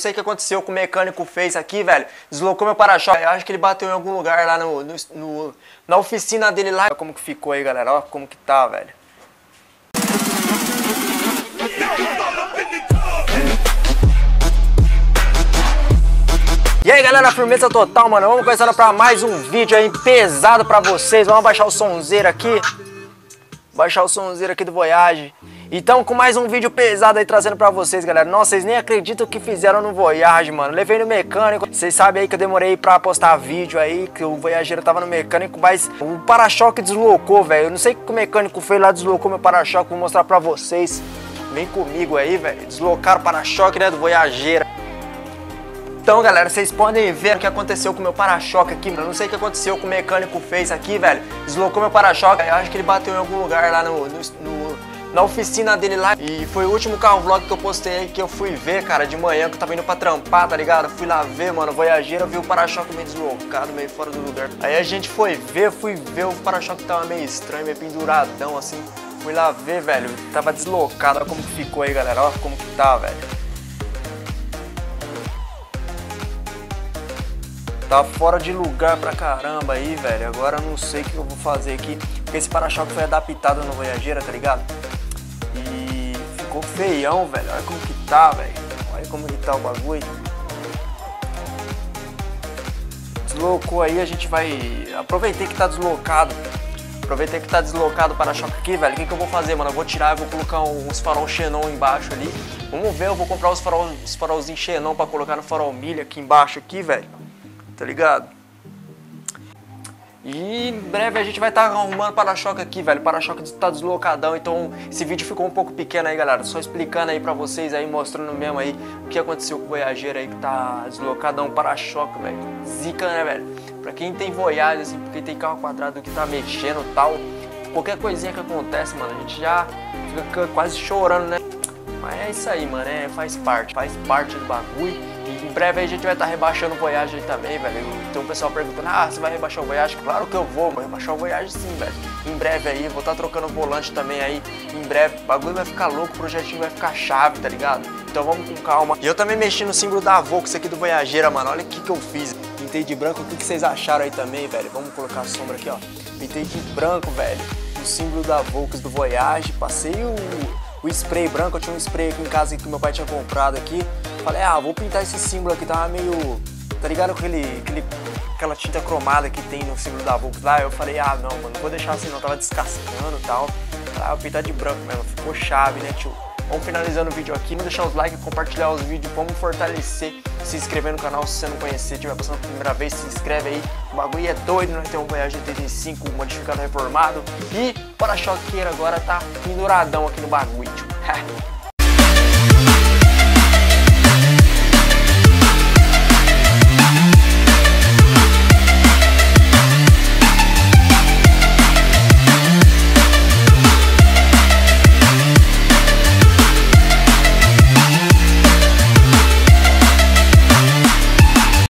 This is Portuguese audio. sei o que aconteceu, que o mecânico fez aqui, velho. Deslocou meu para-choque. Eu acho que ele bateu em algum lugar lá na oficina dele lá. Olha como que ficou aí, galera. Olha como que tá, velho. E aí galera, firmeza total, mano, vamos começando pra mais um vídeo aí pesado pra vocês. Vamos baixar o sonzeiro aqui, baixar o sonzeiro aqui do Voyage. Então com mais um vídeo pesado aí trazendo pra vocês, galera. Nossa, vocês nem acreditam o que fizeram no Voyage, mano. Levei no mecânico, vocês sabem aí que eu demorei pra postar vídeo aí, que o Voyageiro tava no mecânico, mas o para-choque deslocou, velho. Eu não sei o que o mecânico fez lá, deslocou meu para-choque, vou mostrar pra vocês. Vem comigo aí, velho. Deslocaram o para-choque, né, do Voyageiro. Então, galera, vocês podem ver o que aconteceu com o meu para-choque aqui, mano. Eu não sei o que aconteceu, que o mecânico fez aqui, velho. Deslocou meu para-choque. Eu acho que ele bateu em algum lugar lá na oficina dele lá. E foi o último carro vlog que eu postei aí, que eu fui ver, cara, de manhã, que eu tava indo pra trampar, tá ligado? Fui lá ver, mano, o Voyageiro, vi o para-choque meio deslocado, meio fora do lugar. Aí a gente foi ver, fui ver, o para-choque tava meio estranho, meio penduradão, assim. Fui lá ver, velho, tava deslocado. Olha como que ficou aí, galera, olha como que tá, velho. Tá fora de lugar pra caramba aí, velho. Agora eu não sei o que eu vou fazer aqui, porque esse para-choque foi adaptado no Voyageiro, tá ligado? E ficou feião, velho. Olha como que tá, velho. Olha como que tá o bagulho. Deslocou aí, a gente vai... Aproveitei que tá deslocado. Aproveitei que tá deslocado o para-choque aqui, velho. O que eu vou fazer, mano? Eu vou tirar, eu vou colocar uns farol Xenon embaixo ali. Vamos ver, eu vou comprar os farolzinhos Xenon pra colocar no farol milha aqui embaixo aqui, velho. Tá ligado? E em breve a gente vai estar arrumando para-choque aqui, velho. O para-choque tá deslocadão, então esse vídeo ficou um pouco pequeno aí, galera. Só explicando aí pra vocês aí, mostrando mesmo aí o que aconteceu com o Voyageiro aí, que tá deslocadão, para-choque, velho. Zica, né, velho? Pra quem tem Voyage, assim, pra quem tem carro quadrado que tá mexendo e tal, qualquer coisinha que acontece, mano, a gente já fica quase chorando, né? Mas é isso aí, mano, é, faz parte do bagulho. E em breve a gente vai estar rebaixando o Voyage aí também, velho. Tem um pessoal perguntando, ah, você vai rebaixar o Voyage? Claro que eu vou rebaixar o Voyage sim, velho. Em breve aí, vou estar trocando o volante também aí, em breve. O bagulho vai ficar louco, o projetinho vai ficar chave, tá ligado? Então vamos com calma. E eu também mexi no símbolo da Volks aqui do Voyageiro, mano, olha o que eu fiz. Pintei de branco, o que vocês acharam aí também, velho? Vamos colocar a sombra aqui, ó. Pintei de branco, velho, o símbolo da Volks do Voyage, passei o spray branco. Eu tinha um spray aqui em casa que meu pai tinha comprado aqui. Falei, ah, vou pintar esse símbolo aqui, tava meio... Tá ligado com aquela tinta cromada que tem no símbolo da Volks lá? Eu falei, ah, não, mano, não vou deixar assim não, tava descascando e tal. Falei, ah, vou pintar de branco mesmo, ficou chave, né, tio? Vamos finalizando o vídeo aqui, vamos deixar os likes, compartilhar os vídeos, vamos fortalecer, se inscrever no canal se você não conhecer, tiver passando pela primeira vez, se inscreve aí, o bagulho é doido, nós temos um Voyage 85 modificado, reformado, e o para-choqueiro agora tá penduradão aqui no bagulho, tio.